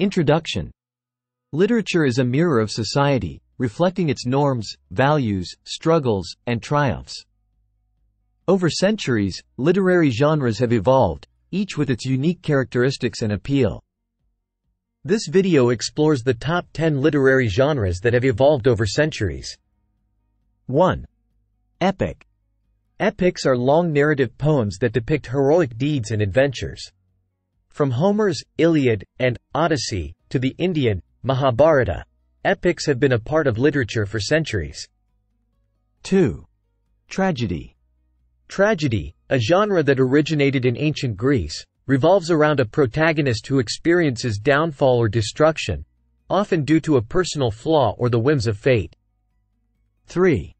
Introduction. Literature is a mirror of society, reflecting its norms, values, struggles, and triumphs. Over centuries, literary genres have evolved, each with its unique characteristics and appeal. This video explores the top 10 literary genres that have evolved over centuries. 1. Epic. Epics are long narrative poems that depict heroic deeds and adventures. From Homer's Iliad and Odyssey to the Indian Mahabharata, epics have been a part of literature for centuries. 2. Tragedy. Tragedy, a genre that originated in ancient Greece, revolves around a protagonist who experiences downfall or destruction, often due to a personal flaw or the whims of fate. 3.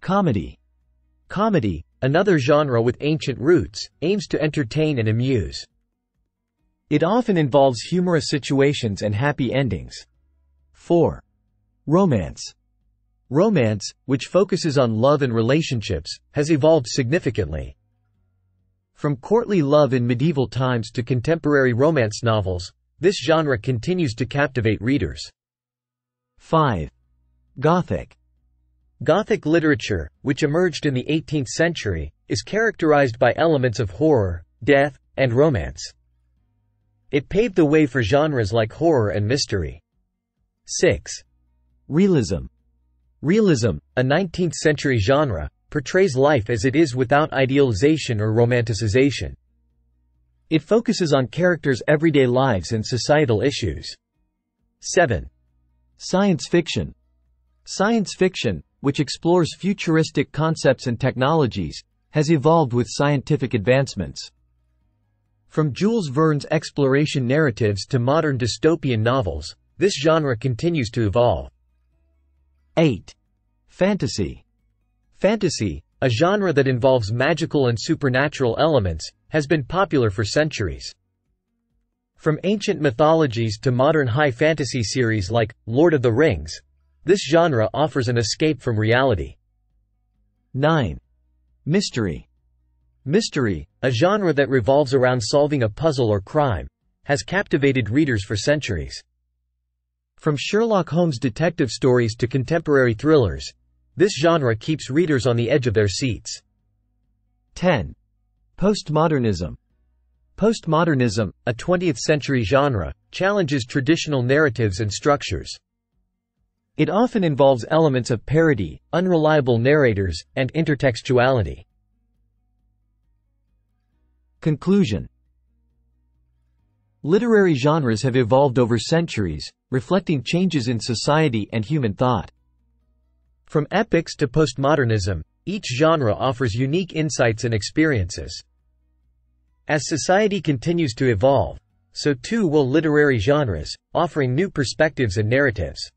Comedy. Comedy, another genre with ancient roots, aims to entertain and amuse. It often involves humorous situations and happy endings. 4. Romance. Romance, which focuses on love and relationships, has evolved significantly. From courtly love in medieval times to contemporary romance novels, this genre continues to captivate readers. 5. Gothic. Gothic literature, which emerged in the 18th century, is characterized by elements of horror, death, and romance. It paved the way for genres like horror and mystery. 6. Realism. Realism, a 19th-century genre, portrays life as it is without idealization or romanticization. It focuses on characters' everyday lives and societal issues. 7. Science fiction. Science fiction, which explores futuristic concepts and technologies, has evolved with scientific advancements. From Jules Verne's exploration narratives to modern dystopian novels, this genre continues to evolve. 8. Fantasy. Fantasy, a genre that involves magical and supernatural elements, has been popular for centuries. From ancient mythologies to modern high fantasy series like Lord of the Rings, this genre offers an escape from reality. 9. Mystery. Mystery, a genre that revolves around solving a puzzle or crime, has captivated readers for centuries. From Sherlock Holmes' detective stories to contemporary thrillers, this genre keeps readers on the edge of their seats. 10. Postmodernism. Postmodernism, a 20th-century genre, challenges traditional narratives and structures. It often involves elements of parody, unreliable narrators, and intertextuality. Conclusion. Literary genres have evolved over centuries, reflecting changes in society and human thought. From epics to postmodernism, each genre offers unique insights and experiences. As society continues to evolve, so too will literary genres, offering new perspectives and narratives.